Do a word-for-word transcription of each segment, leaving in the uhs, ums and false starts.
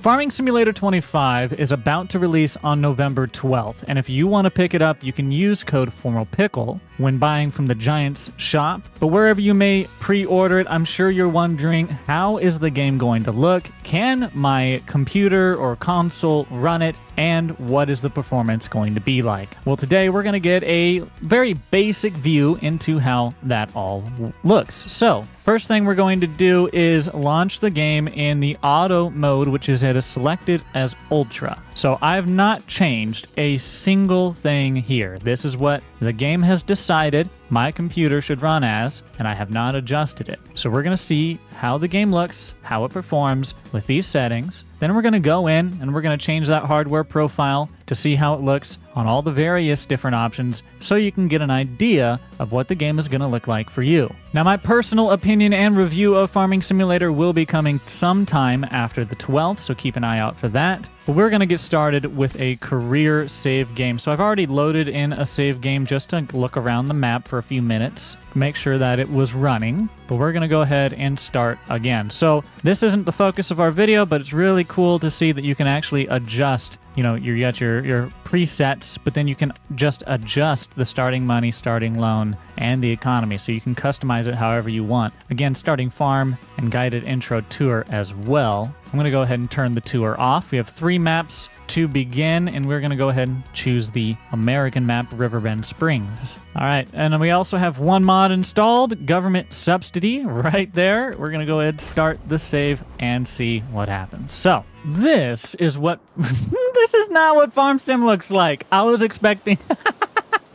Farming Simulator twenty-five is about to release on November twelfth, and if you want to pick it up, you can use code FORMALPICKLE when buying from the Giants shop. But wherever you may pre-order it, I'm sure you're wondering, how is the game going to look? Can my computer or console run it? And what is the performance going to be like? Well, today we're going to get a very basic view into how that all looks. So, first thing we're going to do is launch the game in the auto mode, which is it is selected as ultra. So I've not changed a single thing here. This is what the game has decided my computer should run as, and I have not adjusted it. So we're gonna see how the game looks, how it performs with these settings. Then we're gonna go in and we're gonna change that hardware profile to see how it looks on all the various different options so you can get an idea of what the game is gonna look like for you. Now, my personal opinion and review of Farming Simulator will be coming sometime after the twelfth, so keep an eye out for that. But we're gonna get started with a career save game. So I've already loaded in a save game just to look around the map for a few minutes, make sure that it was running, but we're gonna go ahead and start again. So this isn't the focus of our video, but it's really cool to see that you can actually adjust, you know, you got your, your presets, but then you can just adjust the starting money, starting loan, and the economy, so you can customize it however you want. Again, starting farm and guided intro tour as well. I'm gonna go ahead and turn the tour off. We have three maps to begin, and we're gonna go ahead and choose the American map, Riverbend Springs. All right, and we also have one mod installed, government subsidy, right there. We're gonna go ahead and start the save and see what happens. So this is what, this is not what Farm Sim looks like. I was expecting,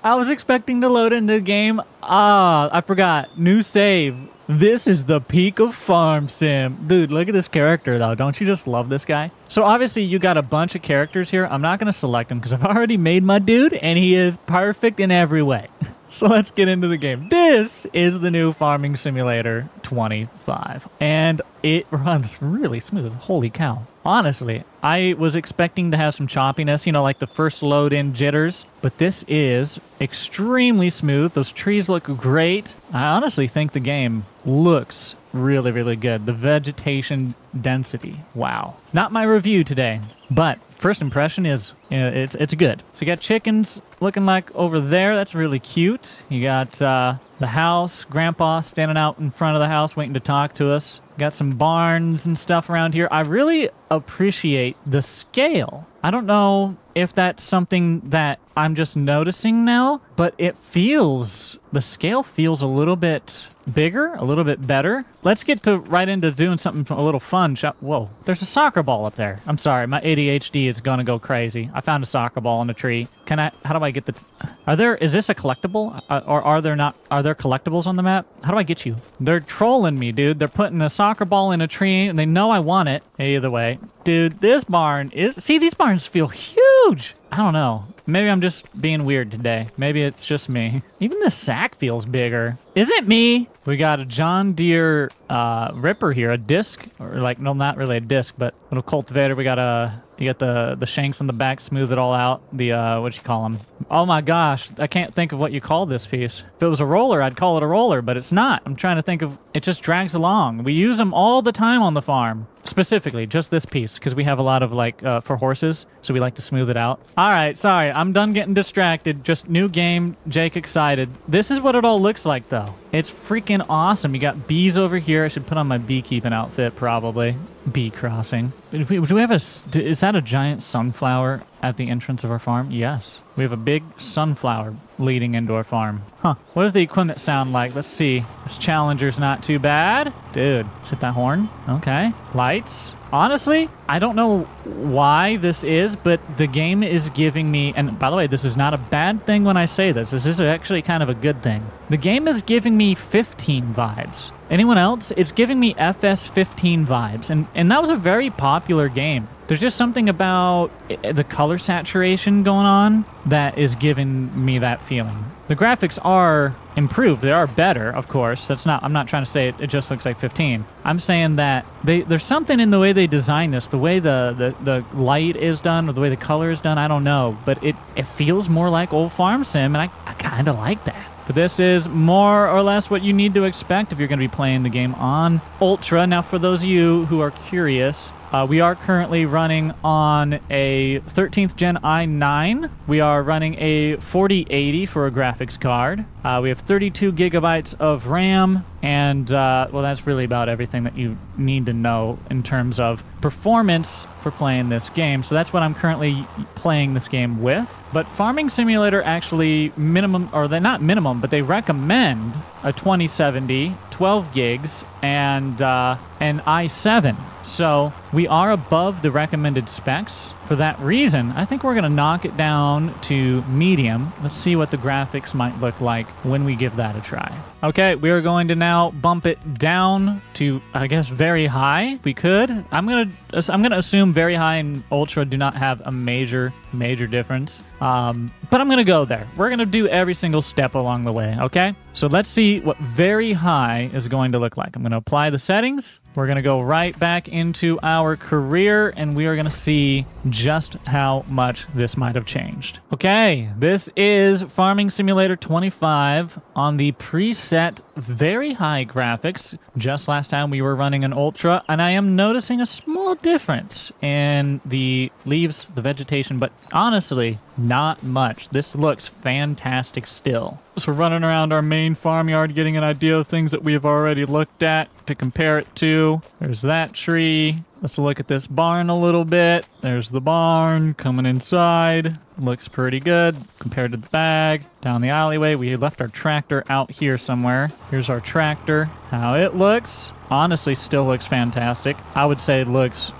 I was expecting to load into the game. Ah, I forgot, new save. This is the peak of Farm Sim. Dude, look at this character though. Don't you just love this guy? So obviously you got a bunch of characters here. I'm not gonna select him because I've already made my dude and he is perfect in every way. So let's get into the game. This is the new Farming Simulator twenty-five, and it runs really smooth. Holy cow. Honestly, I was expecting to have some choppiness, you know, like the first load in jitters, but this is extremely smooth. Those trees look great. I honestly think the game looks really, really good. The vegetation density, wow. Not my review today, but first impression is, you know, it's it's good. So you got chickens looking like over there. That's really cute. You got uh, the house, Grandpa standing out in front of the house waiting to talk to us. Got some barns and stuff around here. I really appreciate the scale. I don't know if that's something that I'm just noticing now, but it feels, the scale feels a little bit bigger, a little bit better. Let's get to right into doing something a little fun. Whoa, there's a soccer ball up there. I'm sorry, my A D H D is gonna go crazy. I found a soccer ball in a tree. Can I, how do I get the, t are there, is this a collectible? Or are there not, are there collectibles on the map? How do I get you? They're trolling me, dude. They're putting a soccer ball in a tree and they know I want it. Either way, dude, this barn is, see, these barns feel huge. I don't know. Maybe I'm just being weird today. Maybe it's just me. Even the sack feels bigger. Is it me? We got a John Deere uh, ripper here, a disc, or like, no, not really a disc, but a little cultivator. We got a, you got the, the shanks on the back, smooth it all out. The, uh, what you call them? Oh my gosh, I can't think of what you call this piece. If it was a roller, I'd call it a roller, but it's not. I'm trying to think of, it just drags along. We use them all the time on the farm. Specifically, just this piece, because we have a lot of, like, uh, for horses, so we like to smooth it out. All right, sorry, I'm done getting distracted. Just new game, Jake excited. This is what it all looks like, though. It's freaking awesome. You got bees over here. I should put on my beekeeping outfit, probably. Bee crossing. Do we have a, is that a giant sunflower at the entrance of our farm? Yes. We have a big sunflower leading into our farm. Huh. What does the equipment sound like? Let's see. This Challenger's not too bad. Dude, let's hit that horn. Okay. Lights. Honestly, I don't know why this is, but the game is giving me, and by the way, this is not a bad thing when I say this. This is actually kind of a good thing. The game is giving me fifteen vibes. Anyone else? It's giving me F S fifteen vibes, and, and that was a very popular game. There's just something about the color saturation going on that is giving me that feeling. The graphics are improved. They are better, of course. That's not, I'm not trying to say it, it just looks like fifteen. I'm saying that they, there's something in the way they design this, the way the, the, the light is done or the way the color is done, I don't know. But it, it feels more like old Farm Sim, and I, I kind of like that. But this is more or less what you need to expect if you're going to be playing the game on Ultra. Now, for those of you who are curious, Uh, we are currently running on a thirteenth gen i nine. We are running a forty eighty for a graphics card. Uh, we have thirty-two gigabytes of RAM, and uh, well, that's really about everything that you need to know in terms of performance for playing this game. So that's what I'm currently playing this game with. But Farming Simulator actually minimum, or they're not minimum, but they recommend a twenty seventy, twelve gigs, and uh, an i seven. So we are above the recommended specs. For that reason, I think we're going to knock it down to medium. Let's see what the graphics might look like when we give that a try. Okay, we are going to now bump it down to, I guess, very high. We could. I'm going to I'm going to assume very high and ultra do not have a major, major difference. Um, but I'm going to go there. We're going to do every single step along the way, okay? So let's see what very high is going to look like. I'm going to apply the settings. We're going to go right back into our career, and we are going to see just how much this might have changed. Okay, this is Farming Simulator twenty-five on the preset very high graphics. Just last time we were running an ultra, and I am noticing a small difference in the leaves, the vegetation, but honestly, not much. This looks fantastic still. So we're running around our main farmyard, getting an idea of things that we have already looked at to compare it to. There's that tree. Let's look at this barn a little bit. There's the barn coming inside. Looks pretty good compared to the bag. Down the alleyway, we left our tractor out here somewhere. Here's our tractor. How it looks. Honestly, still looks fantastic. I would say it looks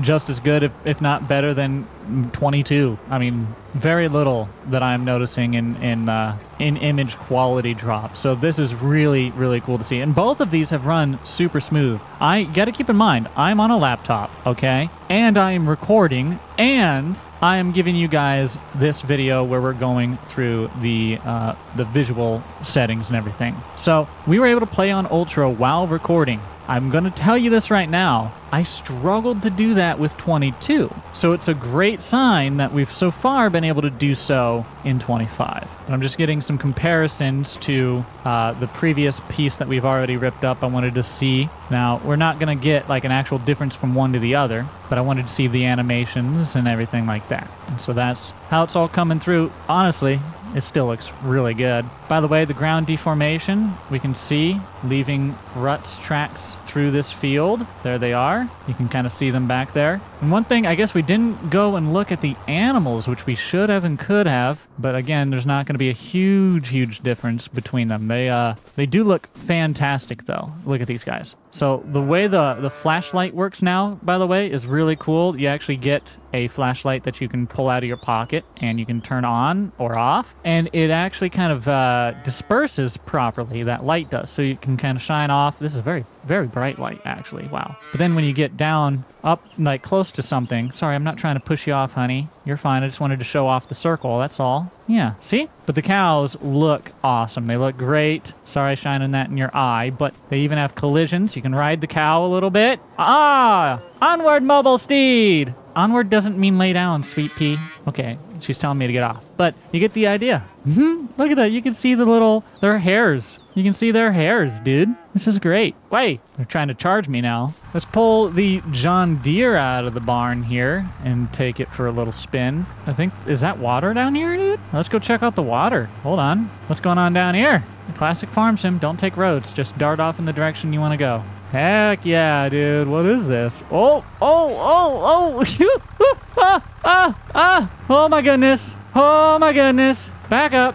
just as good, if, if not better than twenty-two. I mean, very little that I'm noticing in in uh, in image quality drop. So this is really, really cool to see. And both of these have run super smooth. I got to keep in mind, I'm on a laptop, okay? And I am recording, and I am giving you guys this video where we're going through the uh, the visual settings and everything. So we were able to play on ultra while recording. I'm going to tell you this right now. I struggled to do that with twenty-two. So it's a great sign that we've so far been able to do so in twenty-five. And I'm just getting some comparisons to uh, the previous piece that we've already ripped up. I wanted to see. Now, we're not going to get like an actual difference from one to the other, but I wanted to see the animations and everything like that. And so that's how it's all coming through. Honestly, it still looks really good. By the way, the ground deformation, we can see leaving ruts, tracks through this field. There they are. You can kind of see them back there. And one thing, I guess we didn't go and look at the animals, which we should have and could have, but again, there's not going to be a huge, huge difference between them. They uh, they do look fantastic, though. Look at these guys. So the way the, the flashlight works now, by the way, is really cool. You actually get a flashlight that you can pull out of your pocket, and you can turn on or off, and it actually kind of uh, disperses properly, that light does, so you can kind of shine off. This is a very, very bright light, actually. Wow. But then when you get down, up, like close to something. Sorry, I'm not trying to push you off, honey. You're fine. I just wanted to show off the circle. That's all. Yeah, see? But the cows look awesome. They look great. Sorry shining that in your eye, but they even have collisions. You can ride the cow a little bit. Ah! Onward, mobile steed! Onward doesn't mean lay down, sweet pea. Okay, she's telling me to get off. But you get the idea. Mm-hmm. Look at that. You can see the little, their hairs. You can see their hairs, dude. This is great. Wait, they're trying to charge me now. Let's pull the John Deere out of the barn here and take it for a little spin. I think, is that water down here, dude? Let's go check out the water. Hold on. What's going on down here? The classic farm sim. Don't take roads. Just dart off in the direction you want to go. Heck yeah, dude. What is this? Oh, oh, oh, oh. ah, ah, ah. Oh, my goodness. Oh, my goodness. Back up.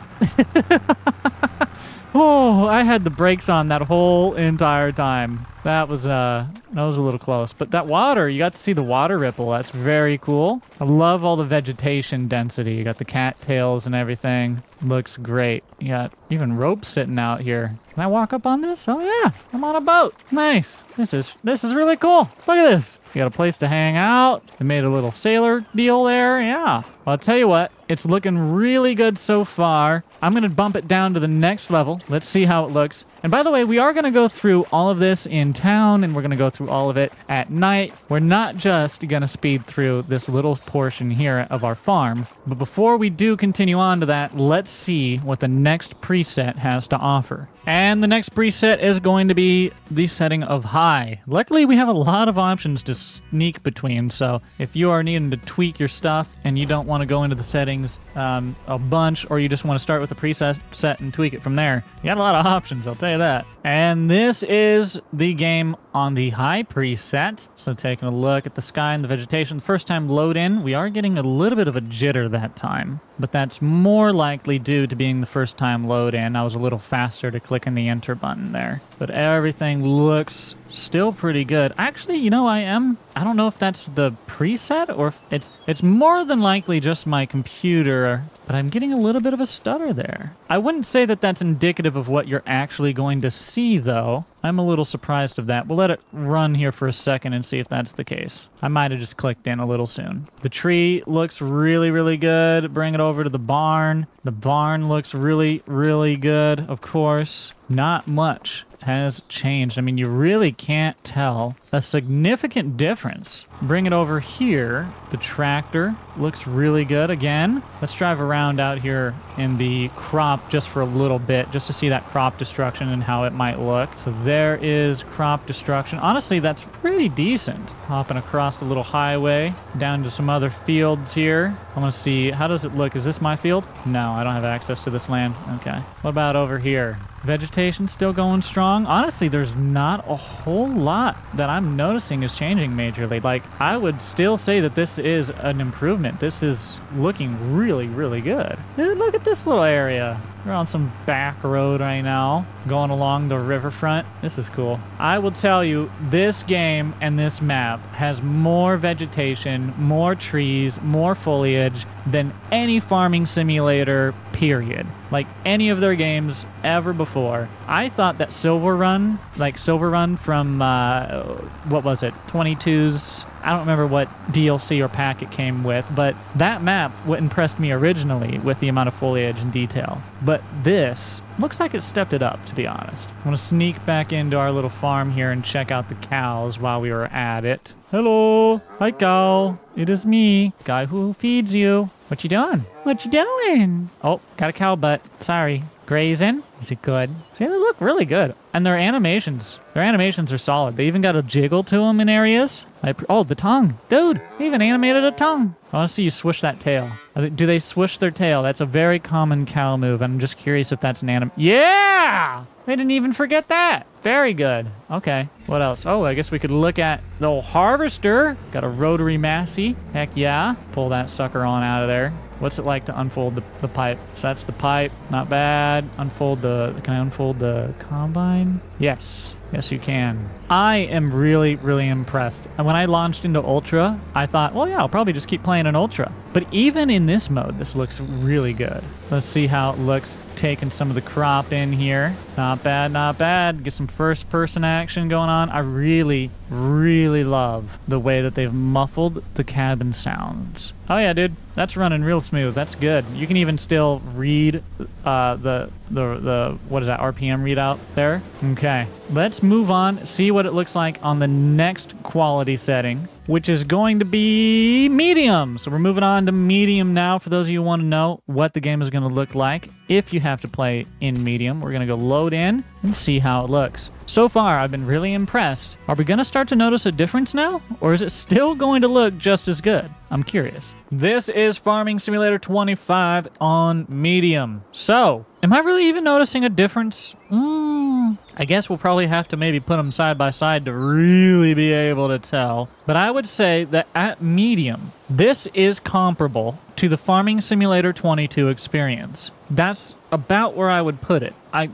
Oh, I had the brakes on that whole entire time. That was, uh, that was a little close. But that water, you got to see the water ripple. That's very cool. I love all the vegetation density. You got the cattails and everything. Looks great. You got even ropes sitting out here. Can I walk up on this? Oh yeah, I'm on a boat. Nice. This is this is really cool. Look at this. You got a place to hang out. They made a little sailor deal there. Yeah. Well, I'll tell you what. It's looking really good so far. I'm gonna bump it down to the next level. Let's see how it looks. And by the way, we are gonna go through all of this in town, and we're gonna go through through all of it at night. We're not just going to speed through this little portion here of our farm, but before we do continue on to that, let's see what the next preset has to offer. And the next preset is going to be the setting of high. Luckily, we have a lot of options to sneak between, so if you are needing to tweak your stuff and you don't want to go into the settings um, a bunch, or you just want to start with a preset set and tweak it from there, you got a lot of options, I'll tell you that. And this is the game on the high preset. So taking a look at the sky and the vegetation. First time load in, we are getting a little bit of a jitter that time, but that's more likely due to being the first time load in. I was a little faster to clicking the enter button there, but everything looks still pretty good. Actually, you know, I am, I don't know if that's the preset or if it's, it's more than likely just my computer, but I'm getting a little bit of a stutter there. I wouldn't say that that's indicative of what you're actually going to see though. I'm a little surprised of that. We'll let it run here for a second and see if that's the case. I might have just clicked in a little soon. The tree looks really, really good. Bring it over to the barn. The barn looks really, really good, of course. Not much has changed. I mean, you really can't tell a significant difference. Bring it over here. The tractor looks really good again. Let's drive around out here in the crop just for a little bit, just to see that crop destruction and how it might look. So there is crop destruction. Honestly, that's pretty decent. Hopping across the little highway, down to some other fields here. I want to see, how does it look? Is this my field? No, I don't have access to this land. Okay. What about over here? Vegetation still going strong. Honestly, there's not a whole lot that I'm noticing is changing majorly. Like, I would still say that this is an improvement. This is looking really, really good. Dude, look at this little area. We're on some back road right now, going along the riverfront. This is cool. I will tell you, this game and this map has more vegetation, more trees, more foliage than any farming simulator, period. Like any of their games ever before. I thought that Silver Run, like Silver Run from, uh, what was it, twenty-two's, I don't remember what D L C or pack it came with, but that map impressed me originally with the amount of foliage and detail. But this looks like it stepped it up, to be honest. I'm gonna sneak back into our little farm here and check out the cows while we were at it. Hello, hi cow, it is me, guy who feeds you. What you doing? What you doing? Oh, got a cow butt, sorry. Grazing, is it good? See, they look really good. And their animations, their animations are solid. They even got a jiggle to them in areas. I, oh, the tongue, dude, they even animated a tongue. I wanna see you swish that tail. Do they swish their tail? That's a very common cow move. I'm just curious if that's an anim- Yeah! They didn't even forget that. Very good. Okay, what else? Oh, I guess we could look at the old harvester. Got a rotary Massey, heck yeah. Pull that sucker on out of there. What's it like to unfold the, the pipe? So that's the pipe, not bad. Unfold the, can I unfold the combine? Yes, yes you can. I am really, really impressed. And when I launched into Ultra, I thought, well yeah, I'll probably just keep playing in Ultra. But even in this mode, this looks really good. Let's see how it looks, taking some of the crop in here. Not bad, not bad. Get some first person action going on. I really, really love the way that they've muffled the cabin sounds. Oh yeah, dude, that's running real smooth. That's good. You can even still read uh, the, the, the, what is that, R P M readout there? Okay, let's move on, see what it looks like on the next quality setting, which is going to be medium. So we're moving on to medium now. For those of you who want to know what the game is going to look like, if you have to play in medium, we're going to go load in and see how it looks. So far, I've been really impressed. Are we going to start to notice a difference now? Or is it still going to look just as good? I'm curious. This is Farming Simulator twenty-five on medium. So, am I really even noticing a difference? Mm, I guess we'll probably have to maybe put them side by side to really be able to tell. But I would say that at medium, this is comparable to the Farming Simulator twenty-two experience. That's about where I would put it. I,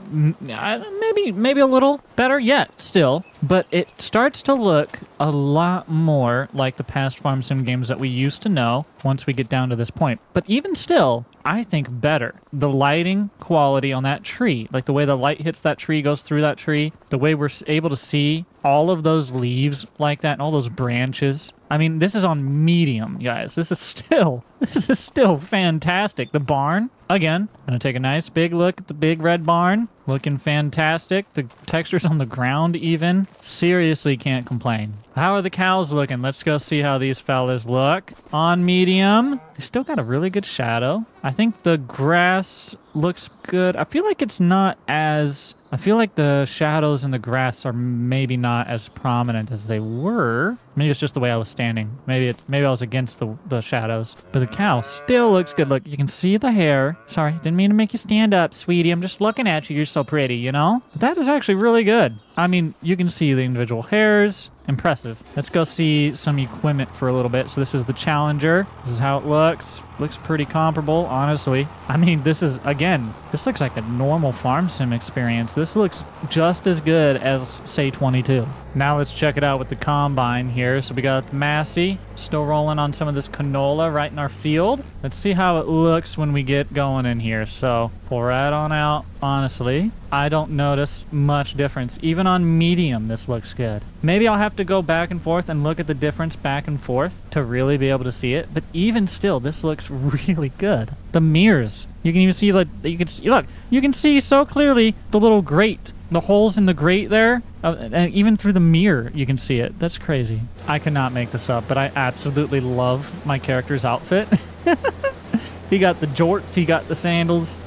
I maybe maybe a little better yet still, but it starts to look a lot more like the past farm sim games that we used to know once we get down to this point. But even still, I think better. The lighting quality on that tree, like the way the light hits that tree, goes through that tree, the way we're able to see all of those leaves like that and all those branches. I mean, this is on medium, guys. This is still, this is still fantastic. The barn, again. Gonna take a nice big look at the big red barn. Looking fantastic. The textures on the ground even. Seriously can't complain. How are the cows looking? Let's go see how these fellas look. On medium. They still got a really good shadow. I think the grass looks good. I feel like it's not as... I feel like the shadows in the grass are maybe not as prominent as they were. Maybe it's just the way I was standing. Maybe it's maybe I was against the, the shadows. But the cow still looks good. Look, you can see the hair. Sorry, didn't mean to make you stand up, sweetie. I'm just looking at you. You're so pretty, you know? That is actually really good. I mean, you can see the individual hairs. Impressive. Let's go see some equipment for a little bit. So this is the Challenger. This is how it looks. Looks pretty comparable, honestly. I mean, this is, again, this looks like a normal farm sim experience. This looks just as good as, say, twenty-two. Now let's check it out with the combine here. So we got the Massey, still rolling on some of this canola right in our field. Let's see how it looks when we get going in here. So pour that on out, honestly. I don't notice much difference. Even on medium, this looks good. Maybe I'll have to go back and forth and look at the difference back and forth to really be able to see it. But even still, this looks really good. The mirrors, you can even see that. You can see, look, you can see so clearly the little grate, the holes in the grate there, uh, and even through the mirror you can see it. That's crazy. I cannot make this up, but I absolutely love my character's outfit. He got the jorts, he got the sandals.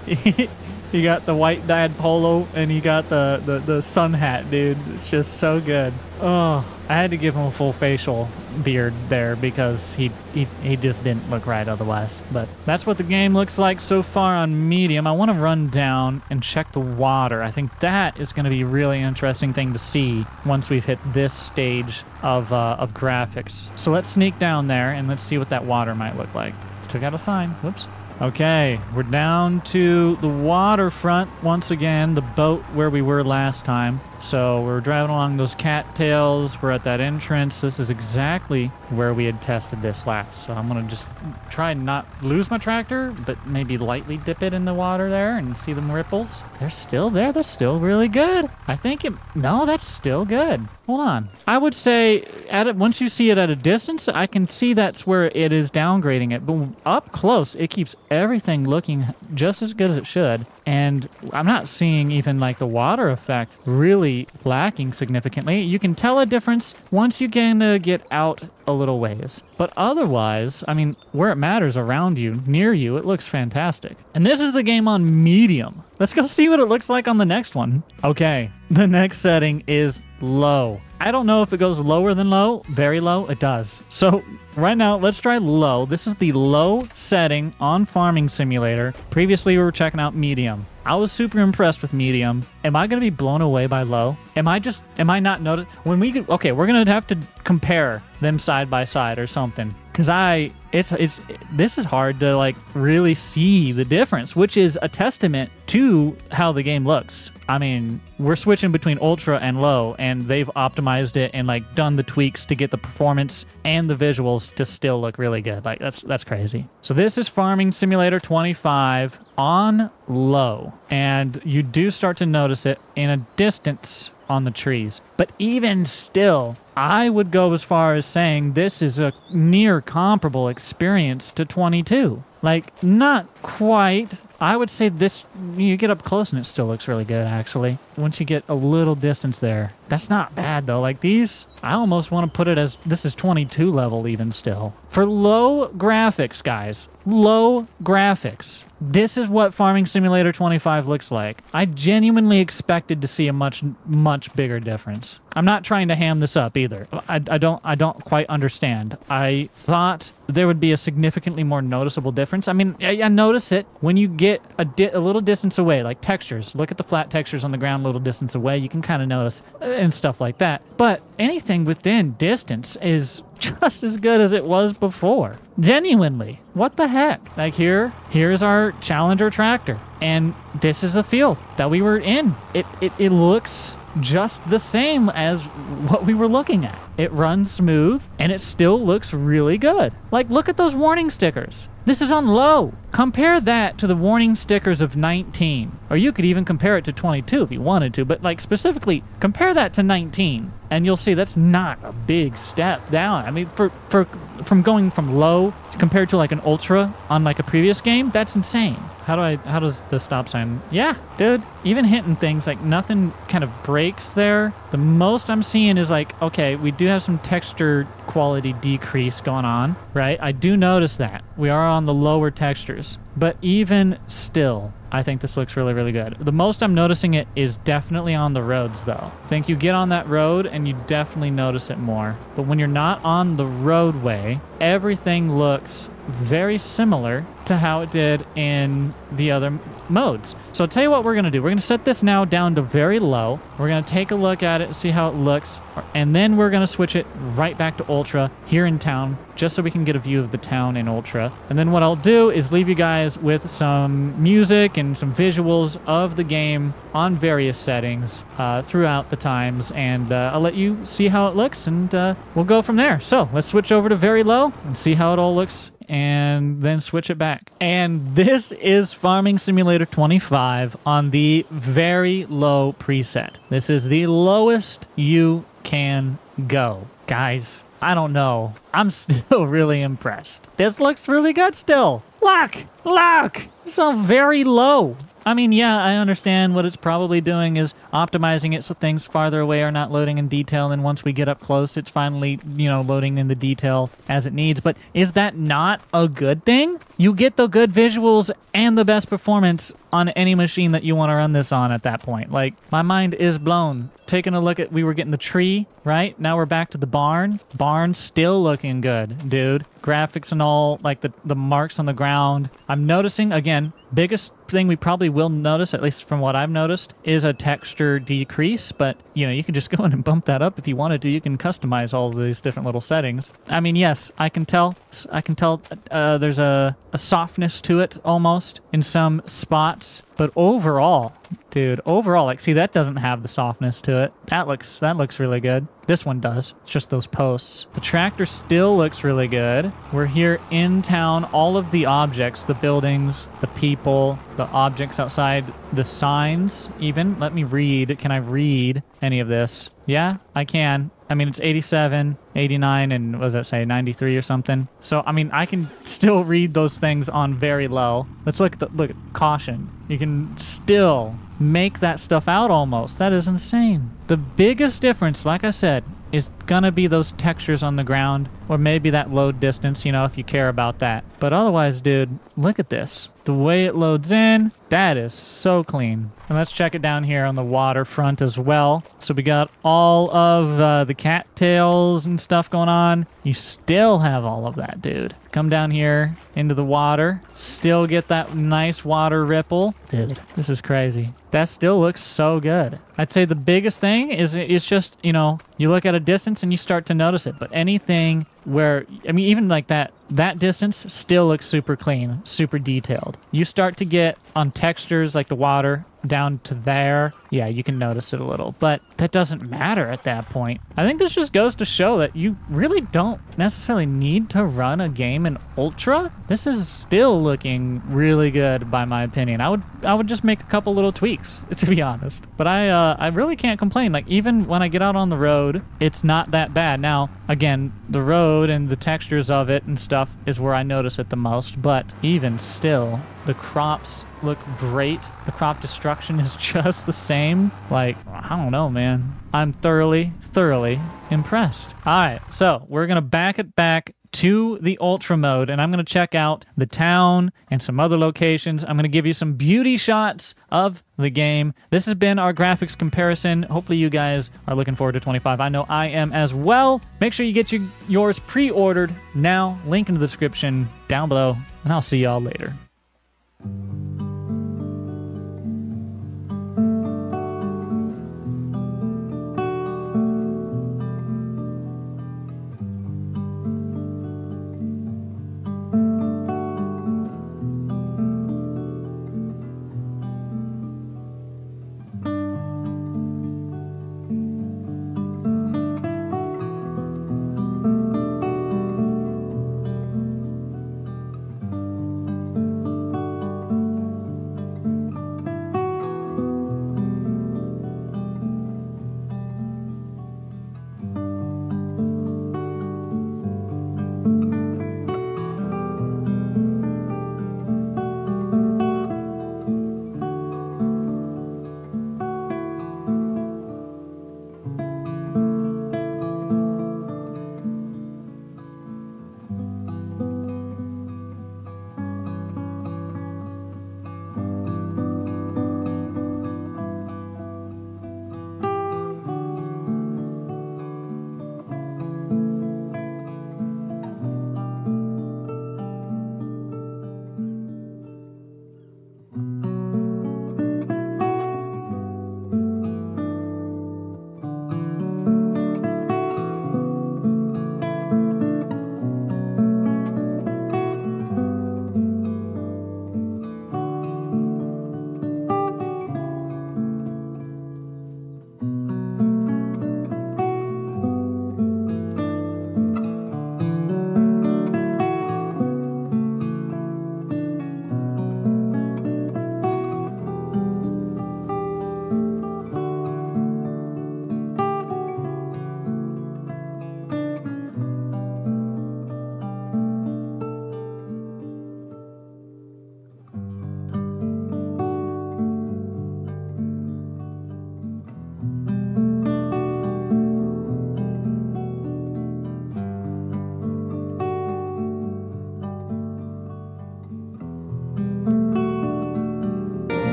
He got the white dyed polo, and he got the, the, the sun hat, dude. It's just so good. Oh, I had to give him a full facial beard there because he, he, he just didn't look right otherwise. But that's what the game looks like so far on medium. I want to run down and check the water. I think that is going to be a really interesting thing to see once we've hit this stage of, uh, of graphics. So let's sneak down there, and let's see what that water might look like. Took out a sign. Whoops. Okay, we're down to the waterfront once again, the boat where we were last time. So we're driving along those cattails. We're at that entrance. This is exactly where we had tested this last. So I'm going to just try and not lose my tractor, but maybe lightly dip it in the water there and see them ripples. They're still there. They're still really good. I think it... No, that's still good. Hold on. I would say at it, once you see it at a distance, I can see that's where it is downgrading it. But up close, it keeps everything looking just as good as it should. And I'm not seeing even like the water effect really lacking significantly. You can tell a difference once you kind of get out a little ways. But otherwise, I mean, where it matters, around you, near you, it looks fantastic. And this is the game on medium. Let's go see what it looks like on the next one. Okay, the next setting is low. I don't know if it goes lower than low. Very low, it does. So right now, let's try low. This is the low setting on Farming Simulator. Previously, we were checking out medium. I was super impressed with medium. Am I gonna be blown away by low? Am I just, am I not noticing? When we, could, okay, we're gonna have to compare them side by side or something. Cause I, it's, it's, this is hard to like really see the difference, which is a testament to how the game looks. I mean, we're switching between ultra and low, and they've optimized it and like done the tweaks to get the performance and the visuals to still look really good. Like that's, that's crazy. So this is Farming Simulator twenty-five on low, and you do start to notice it in a distance on the trees. But even still, I would go as far as saying this is a near comparable experience to twenty-two. Like, not quite. I would say this, you get up close and it still looks really good, actually. Once you get a little distance there. That's not bad, though. Like, these, I almost want to put it as, this is twenty-two level even still. For low graphics, guys. Low graphics. This is what Farming Simulator twenty-five looks like. I genuinely expected to see a much, much bigger difference. I'm not trying to ham this up either. I, I don't, I don't quite understand. I thought there would be a significantly more noticeable difference. I mean, I, I notice it when you get a, di a little distance away, like textures. Look at the flat textures on the ground a little distance away. You can kind of notice and stuff like that. But anything within distance is just as good as it was before. Genuinely, what the heck? Like here, here's our Challenger tractor, and this is the field that we were in. It, it, it looks just the same as what we were looking at. It runs smooth, and it still looks really good. Like, look at those warning stickers. This is on low. Compare that to the warning stickers of nineteen. Or you could even compare it to twenty-two if you wanted to, but like specifically, compare that to nineteen. And you'll see that's not a big step down. I mean, for, for from going from low compared to like an ultra on like a previous game, that's insane. How do I, how does the stop sign? Yeah, dude, even hitting things, like nothing kind of breaks there. The most I'm seeing is like, okay, we do have some texture quality decrease going on, right? I do notice that. We are on the lower textures, but even still, I think this looks really, really good. The most I'm noticing it is definitely on the roads though. I think you get on that road and you definitely notice it more. But when you're not on the roadway, everything looks very similar to how it did in the other modes. So I'll tell you what we're gonna do. We're gonna set this now down to very low. We're gonna take a look at it, see how it looks, and then we're gonna switch it right back to ultra here in town, just so we can get a view of the town in ultra. And then what I'll do is leave you guys with some music and some visuals of the game on various settings uh, throughout the times, and uh, I'll let you see how it looks, and uh, we'll go from there. So let's switch over to very low and see how it all looks, and then switch it back. And this is Farming Simulator twenty-five on the very low preset. This is the lowest you can go. Guys, I don't know. I'm still really impressed. This looks really good still. Look, look, it's all very low. I mean, yeah, I understand what it's probably doing is optimizing it so things farther away are not loading in detail, and then once we get up close, it's finally, you know, loading in the detail as it needs. But is that not a good thing? You get the good visuals and the best performance on any machine that you want to run this on at that point. Like, my mind is blown. Taking a look at, we were getting the tree, right? Now we're back to the barn. Barn's still looking good, dude. Graphics and all, like the, the marks on the ground. I'm noticing, again, biggest thing we probably will notice, at least from what I've noticed, is a texture decrease, but you know, you can just go in and bump that up if you wanted to. You can customize all of these different little settings. I mean, yes, I can tell, I can tell uh, there's a, a softness to it almost in some spots, but overall, dude, overall, like, see, that doesn't have the softness to it. That looks, that looks really good. This one does. It's just those posts. The tractor still looks really good. We're here in town. All of the objects, the buildings, the people, the objects outside, the signs even. Let me read. Can I read any of this? Yeah, I can. I mean, it's eighty-seven, eighty-nine, and what does that say, ninety-three or something? So, I mean, I can still read those things on very low. Let's look at the, look, caution. You can still make that stuff out almost. That is insane. The biggest difference, like I said, is gonna be those textures on the ground, or maybe that load distance, you know, if you care about that. But otherwise, dude, look at this. The way it loads in, that is so clean. And let's check it down here on the waterfront as well. So we got all of uh, the cattails and stuff going on. You still have all of that, dude. Come down here into the water, still get that nice water ripple. Dude, this is crazy. That still looks so good. I'd say the biggest thing is it's just, you know, you look at a distance and you start to notice it, but anything where, I mean, even like that, that distance still looks super clean, super detailed. You start to get on textures like the water down to there. Yeah, you can notice it a little, but that doesn't matter at that point. I think this just goes to show that you really don't necessarily need to run a game in ultra. This is still looking really good by my opinion. I would I would just make a couple little tweaks, to be honest. But I uh, I really can't complain. Like, even when I get out on the road, it's not that bad. Now, again, the road and the textures of it and stuff is where I notice it the most, but even still, the crops look great. The crop destruction is just the same. Like, I don't know, man. I'm thoroughly, thoroughly impressed. All right, so we're gonna back it back to the ultra mode, and I'm gonna check out the town and some other locations. I'm gonna give you some beauty shots of the game. This has been our graphics comparison. Hopefully you guys are looking forward to twenty-five. I know I am as well. Make sure you get your, yours pre-ordered now. Link in the description down below, and I'll see y'all later.